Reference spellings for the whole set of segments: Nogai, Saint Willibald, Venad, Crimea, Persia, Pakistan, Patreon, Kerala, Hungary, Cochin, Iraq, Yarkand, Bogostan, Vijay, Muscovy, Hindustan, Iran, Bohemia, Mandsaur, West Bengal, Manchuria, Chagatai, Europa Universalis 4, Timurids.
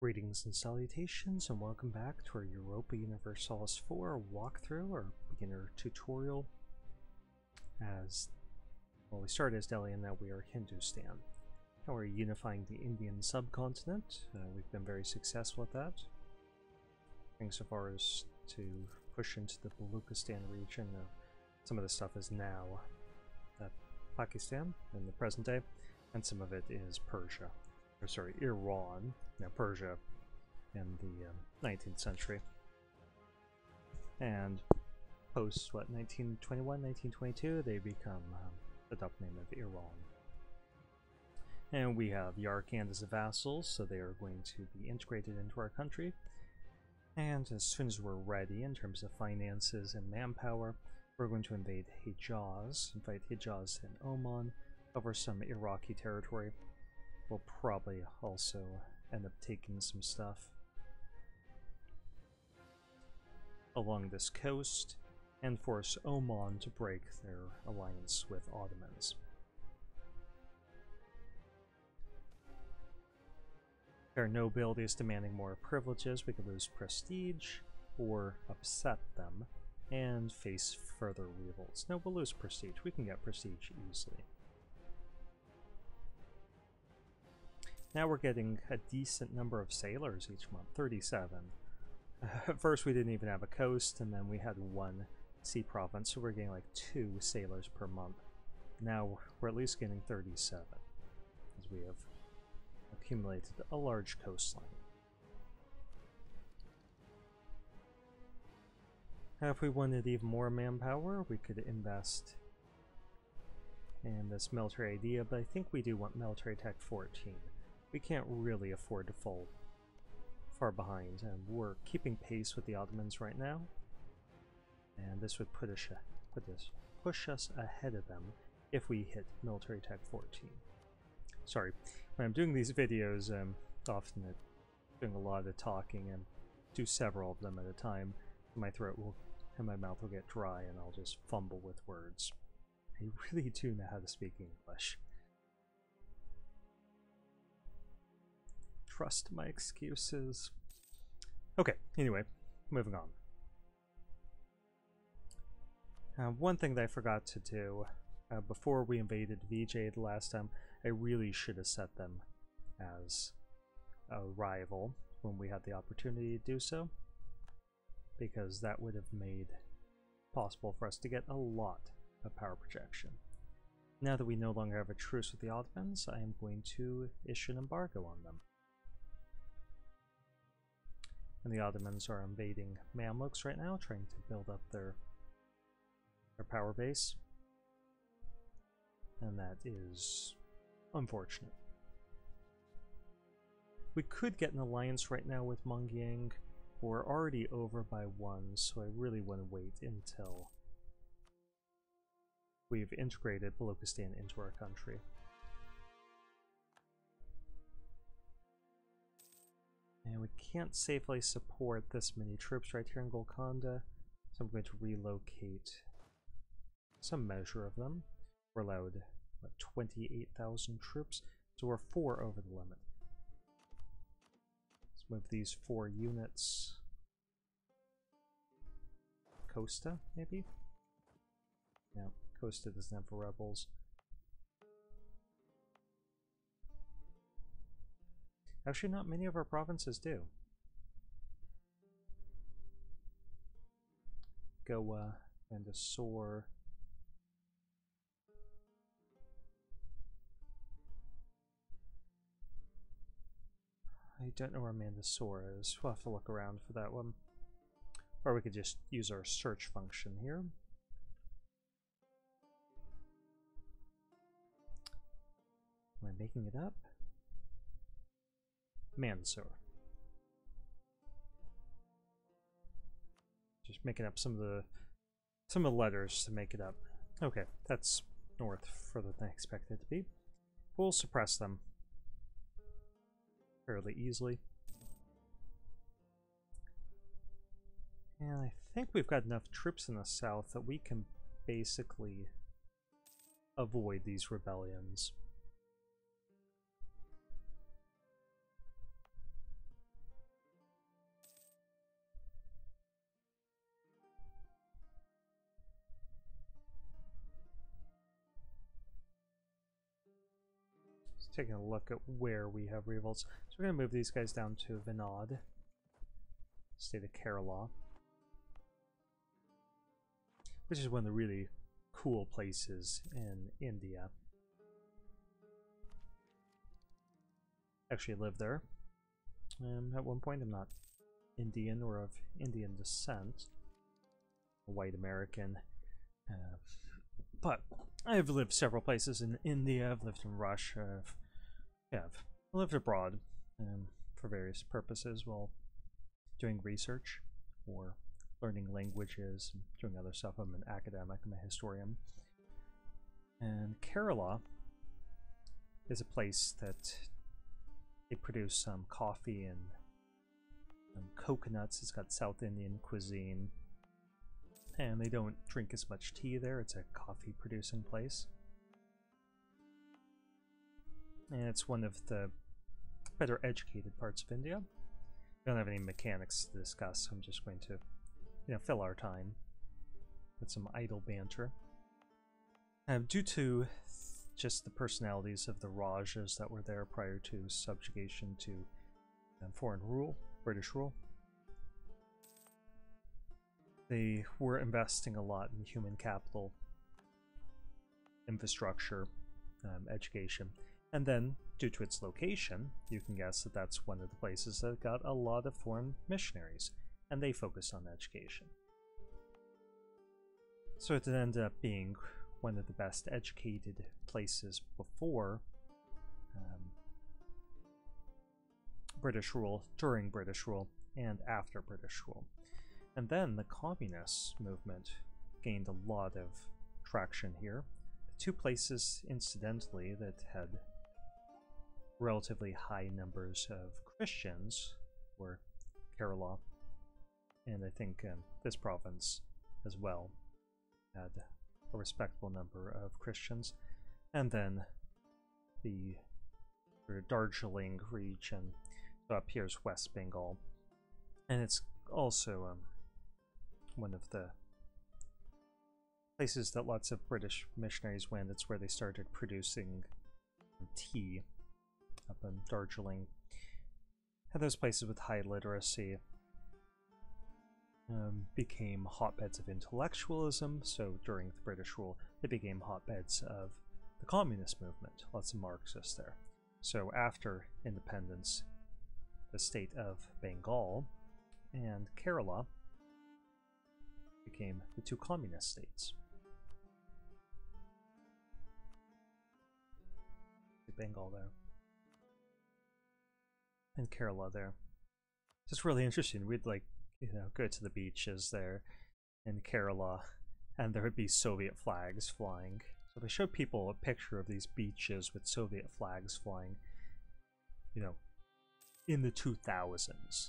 Greetings and salutations, and welcome back to our Europa Universalis 4 walkthrough, or beginner tutorial. We started as Delhi, and now we are Hindustan. Now we're unifying the Indian subcontinent. We've been very successful at that. Things so far as to push into the Baluchistan region. Some of the stuff is now Pakistan in the present day, and some of it is Persia. Or sorry, Iran, now Persia in the 19th century, and post, what, 1921, 1922, they become the duck name of Iran. And we have Yarkand as a vassal, so they are going to be integrated into our country, and as soon as we're ready in terms of finances and manpower, we're going to invade Hejaz, invite Hejaz and Oman, cover some Iraqi territory. We'll probably also end up taking some stuff along this coast and force Oman to break their alliance with Ottomans. Their nobility is demanding more privileges. We could lose prestige or upset them and face further revolts. No, we'll lose prestige. We can get prestige easily. Now we're getting a decent number of sailors each month, 37. At first we didn't even have a coast, and then we had one sea province, so we're getting like 2 sailors per month. Now we're at least getting 37, as we have accumulated a large coastline. Now if we wanted even more manpower, we could invest in this military idea, but I think we do want military tech 14. We can't really afford to fall far behind, and we're keeping pace with the Ottomans right now, and this would push us ahead of them if we hit military tech 14. Sorry, when I'm doing these videos, I'm often doing a lot of talking and do several of them at a time. My throat will and my mouth will get dry, and I'll just fumble with words. I really do know how to speak English. Trust my excuses. Okay, anyway, moving on. One thing that I forgot to do before we invaded Vijay the last time, I really should have set them as a rival when we had the opportunity to do so, because that would have made it possible for us to get a lot of power projection. Now that we no longer have a truce with the Ottomans, I am going to issue an embargo on them. And the Ottomans are invading Mamluks right now, trying to build up their power base. And that is unfortunate. We could get an alliance right now with Mong Yang. We're already over by 1, so I really want to wait until we've integrated Baluchistan into our country. And we can't safely support this many troops right here in Golconda, so I'm going to relocate some measure of them. We're allowed, what, 28,000 troops, so we're 4 over the limit. Let's move these 4 units. Costa, maybe? No, Costa doesn't have rebels. Actually, not many of our provinces do. Goa, Mandsaur. I don't know where Mandsaur is. We'll have to look around for that one. Or we could just use our search function here. Am I making it up? Mandsaur. Just making up some of the letters to make it up. Okay, that's north further than I expected it to be. We'll suppress them fairly easily. And I think we've got enough troops in the south that we can basically avoid these rebellions. taking a look at where we have revolts. So we're going to move these guys down to Venad, state of Kerala, which is one of the really cool places in India. Actually lived there at one point. I'm not Indian or of Indian descent, a white American, but I have lived several places in India. I've lived in Russia. I've lived abroad for various purposes while doing research or learning languages, doing other stuff. I'm an academic, I'm a historian. And Kerala is a place that they produce some coffee and coconuts. It's got South Indian cuisine. And they don't drink as much tea there. It's a coffee producing place. And it's one of the better educated parts of India. We don't have any mechanics to discuss, so I'm just going to, fill our time with some idle banter. Due to just the personalities of the Rajas that were there prior to subjugation to foreign rule, British rule, they were investing a lot in human capital, infrastructure, education, and then due to its location, you can guess that that's one of the places that got a lot of foreign missionaries, and they focused on education. So it ended up being one of the best educated places before British rule, during British rule, and after British rule. And then the communist movement gained a lot of traction here. The two places, incidentally, that had relatively high numbers of Christians were Kerala, and I think this province as well had a respectable number of Christians. And then the Darjeeling region, so up here is West Bengal, and it's also one of the places that lots of British missionaries went. It's where they started producing tea up in Darjeeling. And those places with high literacy became hotbeds of intellectualism. So during the British rule, they became hotbeds of the communist movement. Lots of Marxists there. So after independence, the state of Bengal and Kerala became the two communist states. Bengal there, and Kerala there. It's just really interesting. We'd go to the beaches there in Kerala, and there would be Soviet flags flying. So they showed people a picture of these beaches with Soviet flags flying, in the 2000s.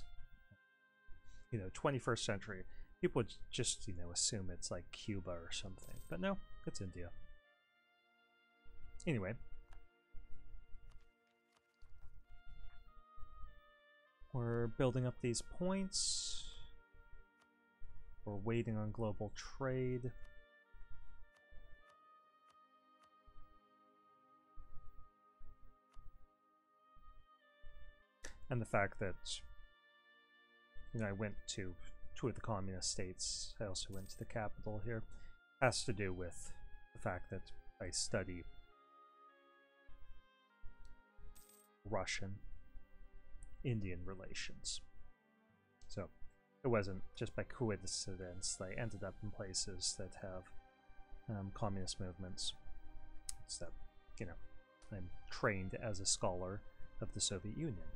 21st century. People would just, assume it's like Cuba or something. But no, it's India. Anyway. We're building up these points. We're waiting on global trade. And the fact that, I went to two of the communist states. I also went to the capital here. Has to do with the fact that I study Russian-Indian relations. So it wasn't just by coincidence they ended up in places that have communist movements. It's that, I'm trained as a scholar of the Soviet Union.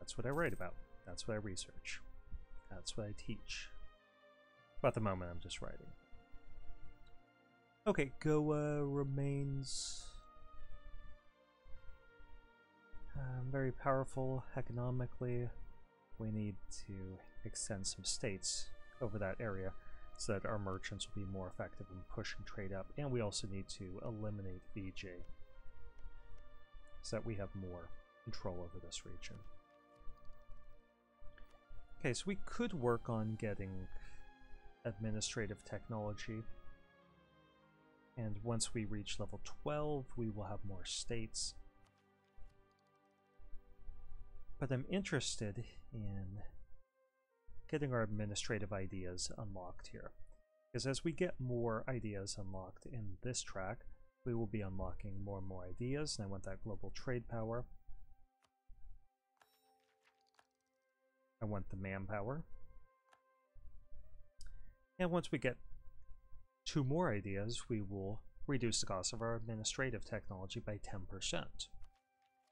That's what I write about. That's what I research. That's what I teach. But at the moment, I'm just writing. Okay, Goa remains very powerful economically. We need to extend some states over that area so that our merchants will be more effective in pushing trade up. And we also need to eliminate Vijay so that we have more control over this region. Okay, so we could work on getting administrative technology, and once we reach level 12 we will have more states. but I'm interested in getting our administrative ideas unlocked here, because as we get more ideas unlocked in this track, we will be unlocking more and more ideas, and I want that global trade power. I want the manpower. And once we get two more ideas, we will reduce the cost of our administrative technology by 10%. So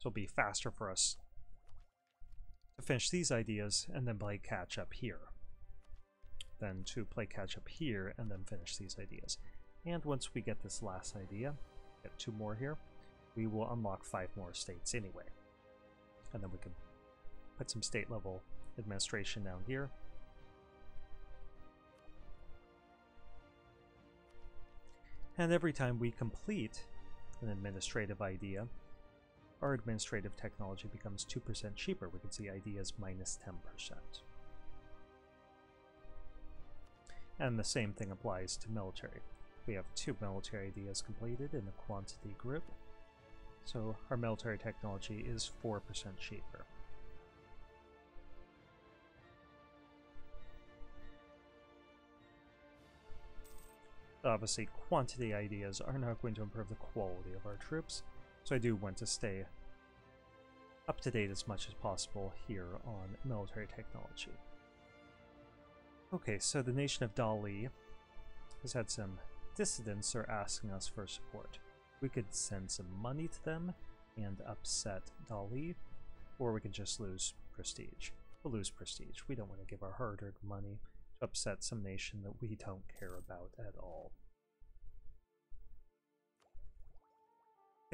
it'll be faster for us to finish these ideas and then play catch up here. Then to play catch up here and then finish these ideas. And once we get this last idea, get two more here, we will unlock 5 more states anyway. And then we can put some state level administration down here. And every time we complete an administrative idea, our administrative technology becomes 2% cheaper. We can see ideas minus 10%. And the same thing applies to military. We have 2 military ideas completed in the quantity group, so our military technology is 4% cheaper. Obviously, quantity ideas are not going to improve the quality of our troops, so I do want to stay up to date as much as possible here on military technology. Okay, so the nation of Dali has had some dissidents are asking us for support. We could send some money to them and upset Dali, or we can just lose prestige. We'll lose prestige. We don't want to give our hard-earned money to upset some nation that we don't care about at all.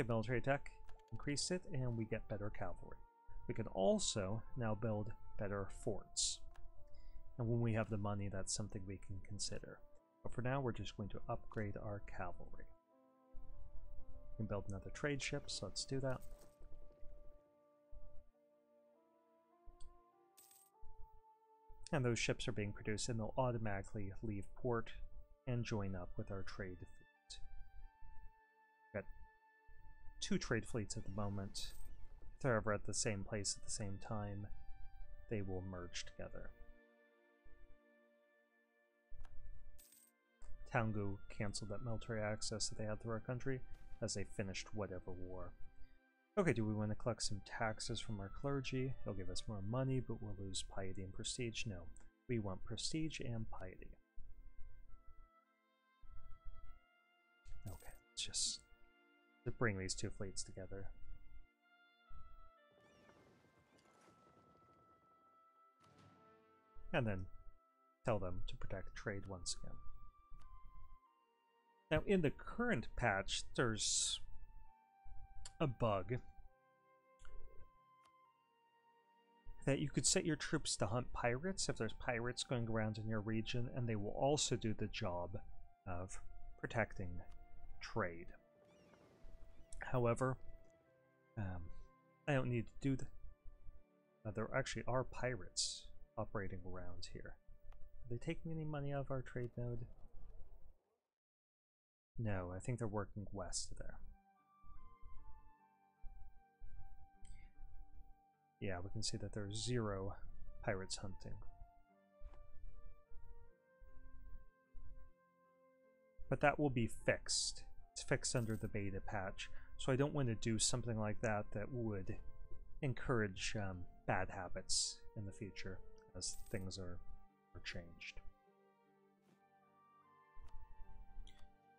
Okay, military tech, increase it, and we get better cavalry. We can also now build better forts. And when we have the money, that's something we can consider. But for now, we're just going to upgrade our cavalry. We can build another trade ship, so let's do that. And those ships are being produced, and they'll automatically leave port and join up with our trade fleet. We've got 2 trade fleets at the moment. If they're ever at the same place at the same time, they will merge together. Tangu cancelled that military access that they had through our country as they finished whatever war. Okay, do we want to collect some taxes from our clergy? It'll give us more money, but we'll lose piety and prestige. No, we want prestige and piety. Okay, let's just bring these 2 fleets together. And then tell them to protect trade once again. Now, in the current patch, there's a bug that you could set your troops to hunt pirates if there's pirates going around in your region, and they will also do the job of protecting trade. However, I don't need to do that. There actually are pirates operating around here. Are they taking any money out of our trade node? No, I think they're working west of there. Yeah, we can see that there's 0 pirates hunting. But that will be fixed. It's fixed under the beta patch, so I don't want to do something like that that would encourage bad habits in the future as things are changed.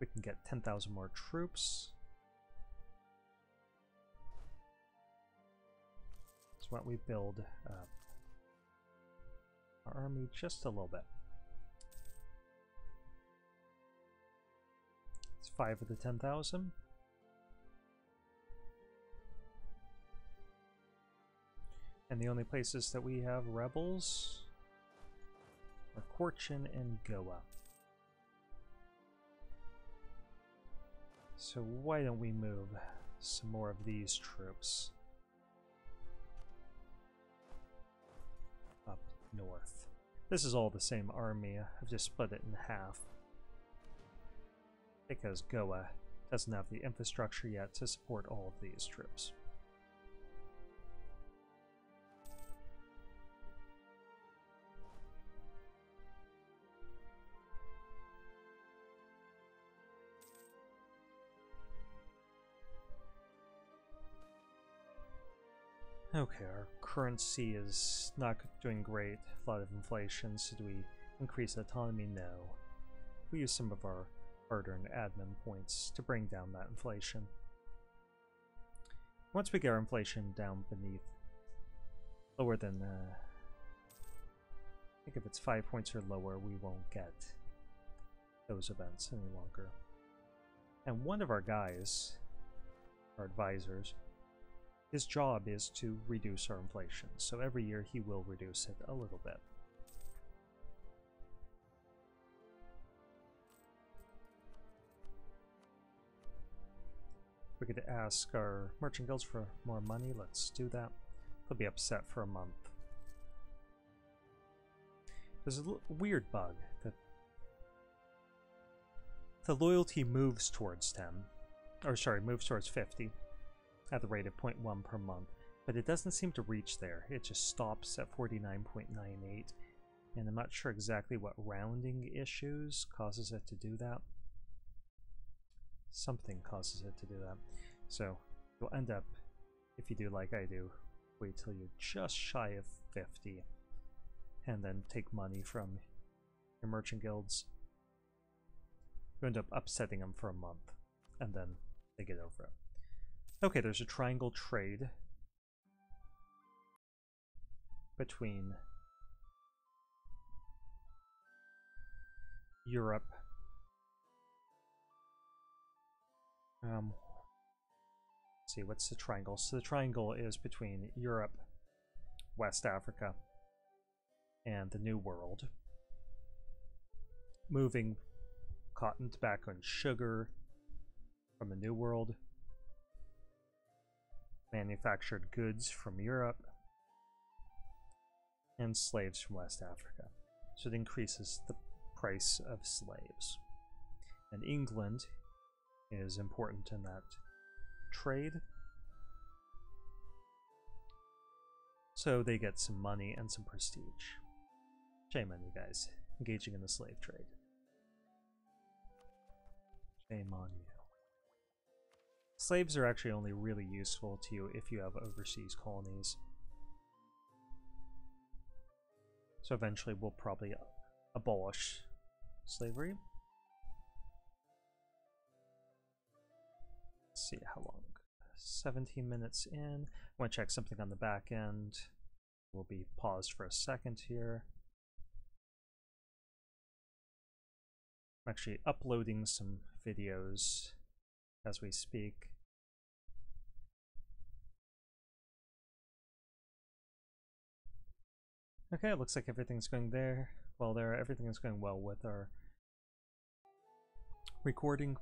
We can get 10,000 more troops. So why don't we build up our army just a little bit. It's 5 of the 10,000. And the only places that we have rebels are Cochin and Goa. So why don't we move some more of these troops up north? This is all the same army. I've just split it in half because Goa doesn't have the infrastructure yet to support all of these troops. Okay, our currency is not doing great. A lot of inflation. So do we increase autonomy? No. We use some of our hard-earned admin points to bring down that inflation. Once we get our inflation down beneath, lower than, I think if it's 5 points or lower, we won't get those events any longer. And one of our guys, our advisors, his job is to reduce our inflation. So every year he will reduce it a little bit. We could ask our merchant guilds for more money. Let's do that. They'll be upset for a month. There's a weird bug that the loyalty moves towards 10, or sorry, moves towards 50 at the rate of 0.1 per month, but it doesn't seem to reach there. It just stops at 49.98, and I'm not sure exactly what rounding issues causes it to do that. Something causes it to do that. So you'll end up, if you do like I do, wait till you're just shy of 50 and then take money from your merchant guilds. You end up upsetting them for a month and then they get over it. Okay, there's a triangle trade between Europe, let's see, what's the triangle? So the triangle is between Europe, West Africa, and the New World, moving cotton, tobacco, and sugar from the New World, manufactured goods from Europe, and slaves from West Africa. So it increases the price of slaves. And England is important in that trade, so they get some money and some prestige. Shame on you guys engaging in the slave trade. Shame on you. Slaves are actually only really useful to you if you have overseas colonies, so eventually we'll probably abolish slavery. See how long. 17 minutes in. I want to check something on the back end. We'll be paused for a second here. I'm actually uploading some videos as we speak. Okay, it looks like everything's going there. Well, there, everything is going well with our recording.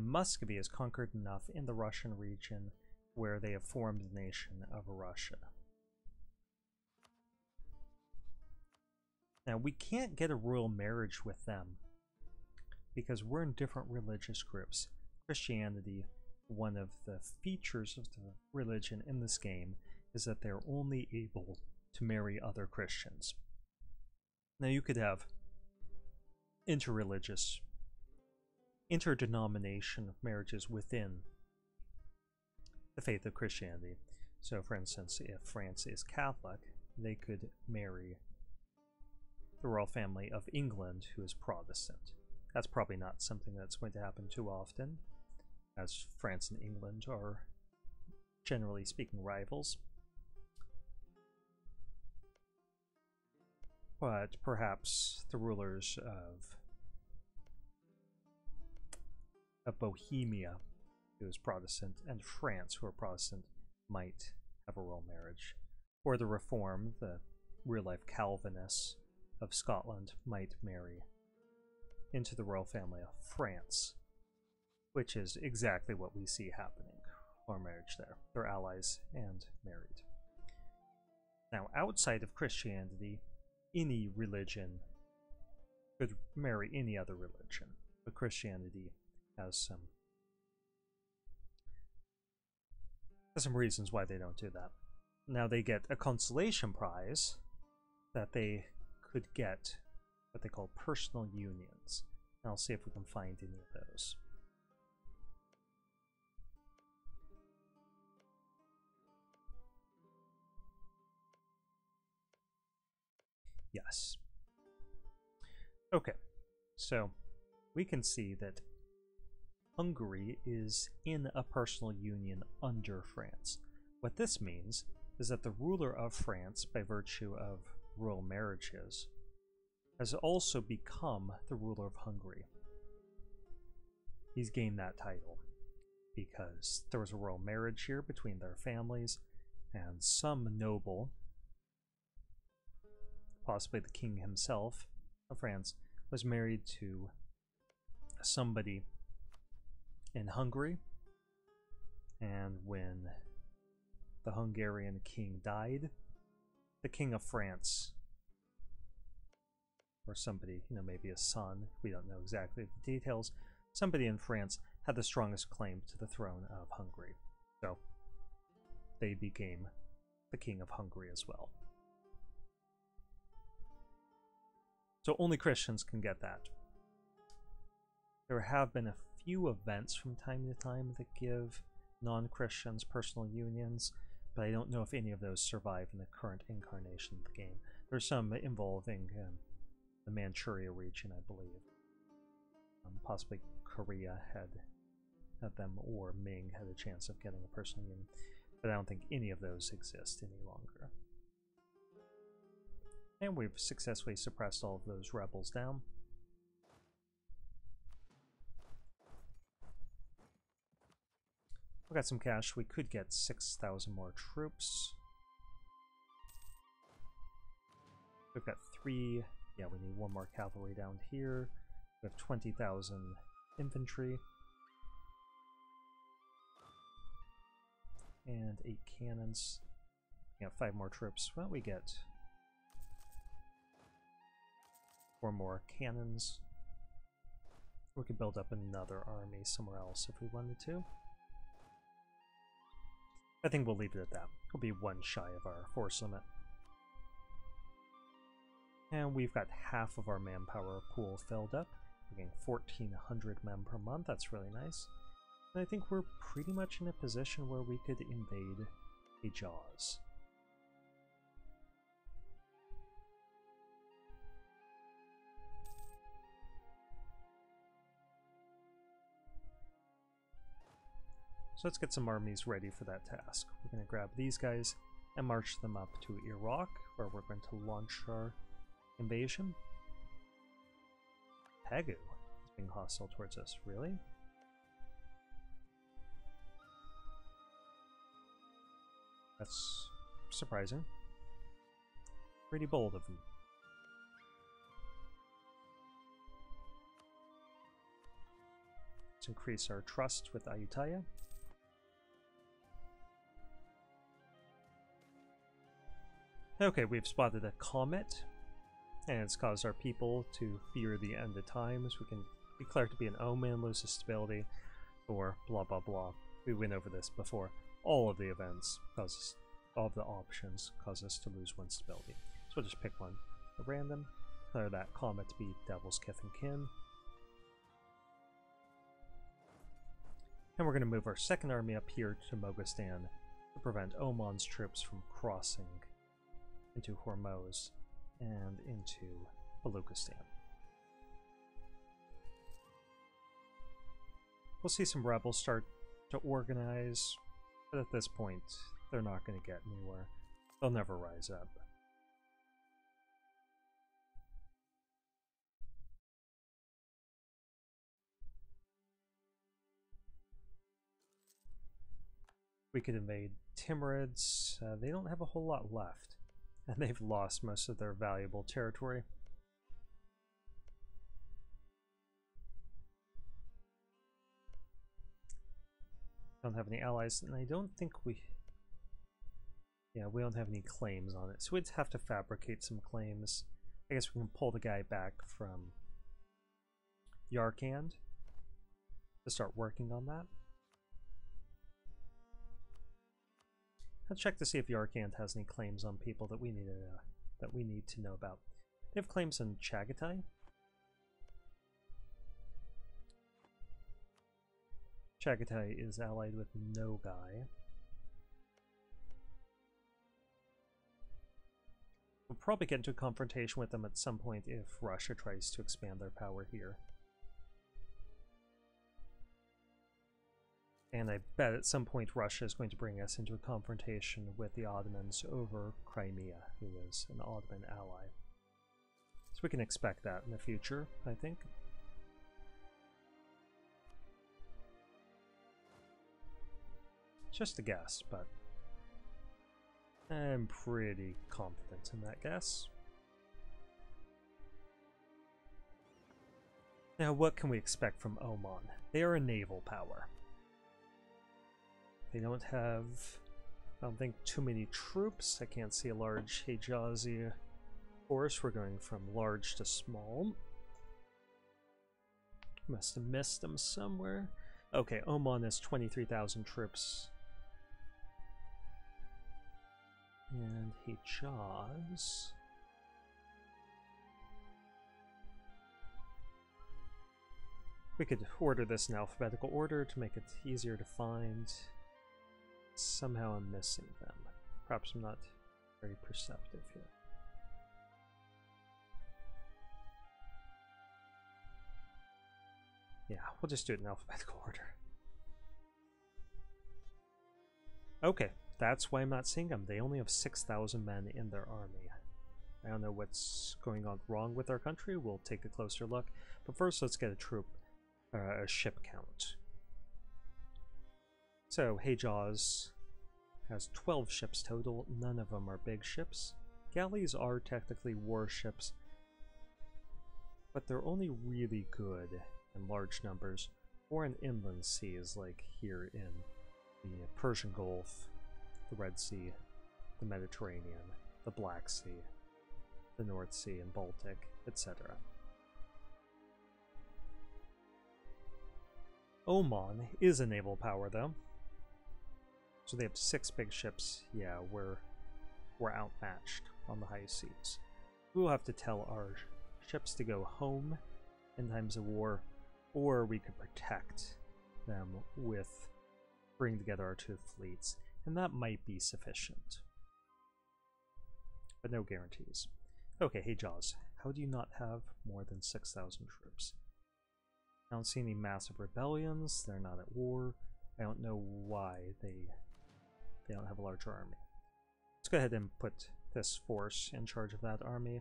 Muscovy has conquered enough in the Russian region where they have formed the nation of Russia. Now, we can't get a royal marriage with them because we're in different religious groups. Christianity, one of the features of the religion in this game, is that they're only able to marry other Christians. Now, you could have interreligious, interdenomination of marriages within the faith of Christianity. So, for instance, if France is Catholic, they could marry the royal family of England, who is Protestant. That's probably not something that's going to happen too often, as France and England are, generally speaking, rivals. But perhaps the rulers of Bohemia, who is Protestant, and France, who are Protestant, might have a royal marriage. Or the Reform, the real-life Calvinists of Scotland, might marry into the royal family of France, which is exactly what we see happening. Royal marriage there. They're allies and married. Now, outside of Christianity, any religion could marry any other religion, but Christianity has some reasons why they don't do that. Now, they get a consolation prize that they could get what they call personal unions. I'll see if we can find any of those. Yes. Okay, so we can see that Hungary is in a personal union under France. What this means is that the ruler of France, by virtue of royal marriages, has also become the ruler of Hungary. He's gained that title because there was a royal marriage here between their families, and some noble, possibly the king himself of France, was married to somebody in Hungary, and when the Hungarian king died, the king of France, or somebody, you know, maybe a son, we don't know exactly the details, somebody in France had the strongest claim to the throne of Hungary, so they became the king of Hungary as well. So only Christians can get that. There have been a few events from time to time that give non-Christians personal unions, but I don't know if any of those survive in the current incarnation of the game. There's some involving the Manchuria region, I believe. Possibly Korea had them, or Ming had a chance of getting a personal union, but I don't think any of those exist any longer. And we've successfully suppressed all of those rebels down. We got some cash. We could get 6,000 more troops. We've got three. Yeah, we need one more cavalry down here. We have 20,000 infantry. And 8 cannons. Yeah, 5 more troops. Why don't we get 4 more cannons? We could build up another army somewhere else if we wanted to. I think we'll leave it at that. We'll be one shy of our force limit. And we've got half of our manpower pool filled up. We're getting 1,400 men per month. That's really nice. And I think we're pretty much in a position where we could invade Hejaz. So let's get some armies ready for that task. We're going to grab these guys and march them up to Iraq, where we're going to launch our invasion. Tagu is being hostile towards us, really? That's surprising. Pretty bold of them. Let's increase our trust with Ayutthaya. Okay, we've spotted a comet, and it's caused our people to fear the end of times. We can declare it to be an omen, lose its stability, or blah blah blah. We went over this before. All of the events, all of the options, cause us to lose one stability. So we'll just pick one at random, declare that comet to be Devil's Kith and Kin. And we're going to move our second army up here to Bogostan to prevent Oman's troops from crossing into Hormuz and into Baluchistan. We'll see some rebels start to organize, but at this point they're not going to get anywhere. They'll never rise up. We could invade Timurids. They don't have a whole lot left. And they've lost most of their valuable territory. Don't have any allies, and I don't think we... Yeah, we don't have any claims on it, so we'd have to fabricate some claims. I guess we can pull the guy back from Yarkand to start working on that. I'll check to see if Yarkand has any claims on people that we need to know about. They have claims on Chagatai. Chagatai is allied with Nogai. We'll probably get into a confrontation with them at some point if Russia tries to expand their power here. And I bet at some point Russia is going to bring us into a confrontation with the Ottomans over Crimea, who is an Ottoman ally. So we can expect that in the future, I think. Just a guess, but I'm pretty confident in that guess. Now, what can we expect from Oman? They are a naval power. They don't have, I don't think, too many troops. I can't see a large Hejazi force. We're going from large to small. Must have missed them somewhere. Okay, Oman has 23,000 troops. And Hejaz. We could order this in alphabetical order to make it easier to find. Somehow I'm missing them. Perhaps I'm not very perceptive here. Yeah, we'll just do it in alphabetical order. Okay, that's why I'm not seeing them. They only have 6,000 men in their army. I don't know what's going on wrong with our country. We'll take a closer look. But first, let's get a ship count. So Hejaz has 12 ships total, none of them are big ships. Galleys are technically warships, but they're only really good in large numbers or in inland seas like here in the Persian Gulf, the Red Sea, the Mediterranean, the Black Sea, the North Sea and Baltic, etc. Oman is a naval power though. So they have 6 big ships. Yeah, we're outmatched on the high seas. We will have to tell our ships to go home in times of war, or we could protect them with bringing together our 2 fleets, and that might be sufficient. But no guarantees. Okay, Hejaz, how do you not have more than 6,000 troops? I don't see any massive rebellions. They're not at war. I don't know why they don't have a larger army. Let's go ahead and put this force in charge of that army.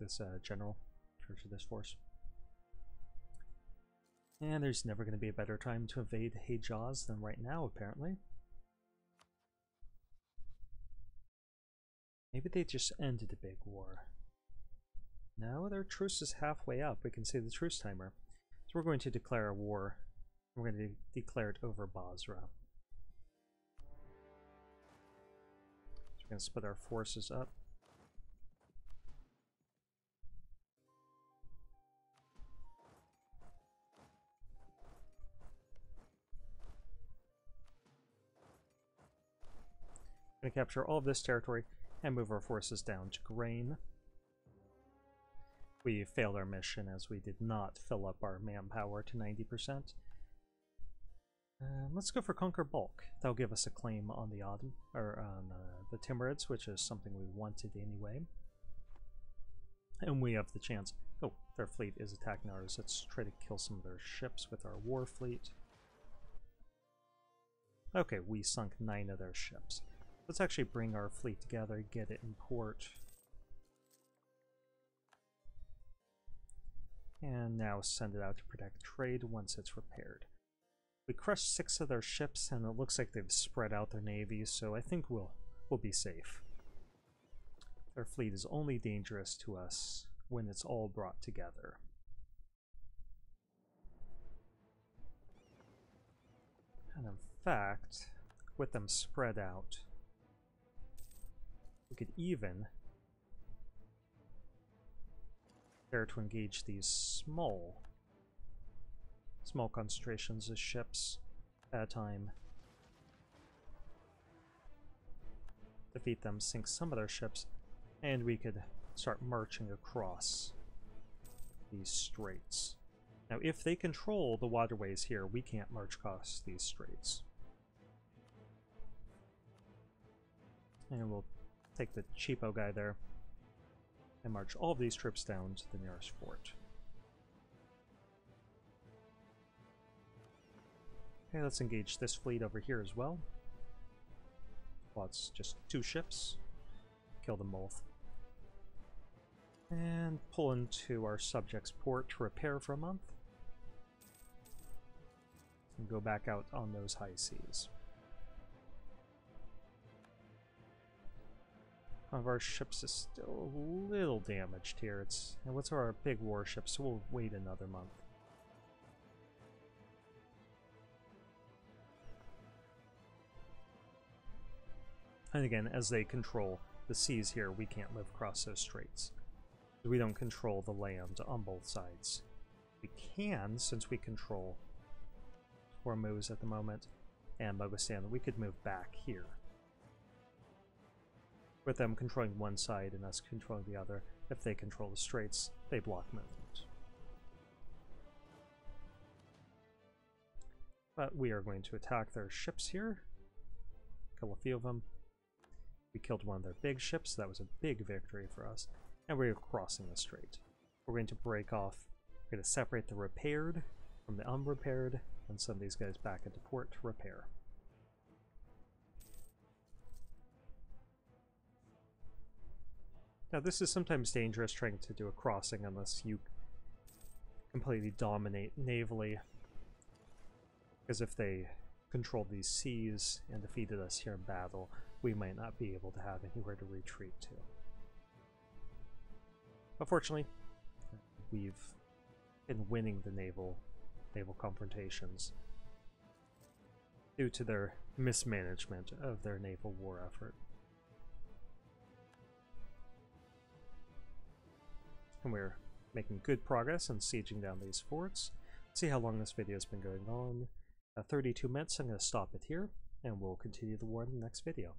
This general in charge of this force. And there's never going to be a better time to invade Hejaz than right now, apparently. Maybe they just ended a big war. Now their truce is halfway up. We can see the truce timer. So we're going to declare a war. We're going to declare it over Basra. So we're going to split our forces up. We're going to capture all of this territory and move our forces down to grain. We failed our mission as we did not fill up our manpower to 90%. Let's go for Conquer Bulk. That'll give us a claim on the the Timurids, which is something we wanted anyway. And we have the chance. Oh, their fleet is attacking ours. Let's try to kill some of their ships with our war fleet. Okay, we sunk 9 of their ships. Let's actually bring our fleet together, get it in port. And now send it out to protect trade once it's repaired. We crushed 6 of their ships, and it looks like they've spread out their navy, so I think we'll be safe. Their fleet is only dangerous to us when it's all brought together. And in fact, with them spread out, we could even dare to engage these small concentrations of ships at a time. Defeat them, sink some of their ships, and we could start marching across these straits. Now, if they control the waterways here, we can't march across these straits. And we'll take the cheapo guy there and march all of these troops down to the nearest fort. Okay, let's engage this fleet over here as well. Well, it's just two ships. Kill them both. And pull into our subject's port to repair for a month. And go back out on those high seas. One of our ships is still a little damaged here. It's, and what's our big warship, so we'll wait another month. And again, as they control the seas here, we can't live across those straits. We don't control the land on both sides. We can, since we control Hormuz at the moment, and Bogostan, we could move back here. With them controlling one side and us controlling the other, if they control the straits, they block movement. But we are going to attack their ships here. Kill a few of them. We killed one of their big ships, so that was a big victory for us. And we're crossing the strait. We're going to break off. We're going to separate the repaired from the unrepaired and send these guys back into port to repair. Now, this is sometimes dangerous trying to do a crossing unless you completely dominate navally, because if they controlled these seas and defeated us here in battle, we might not be able to have anywhere to retreat to. Unfortunately, we've been winning the naval confrontations due to their mismanagement of their naval war effort. And we're making good progress in sieging down these forts. Let's see how long this video has been going on. 32 minutes, I'm going to stop it here, and we'll continue the war in the next video.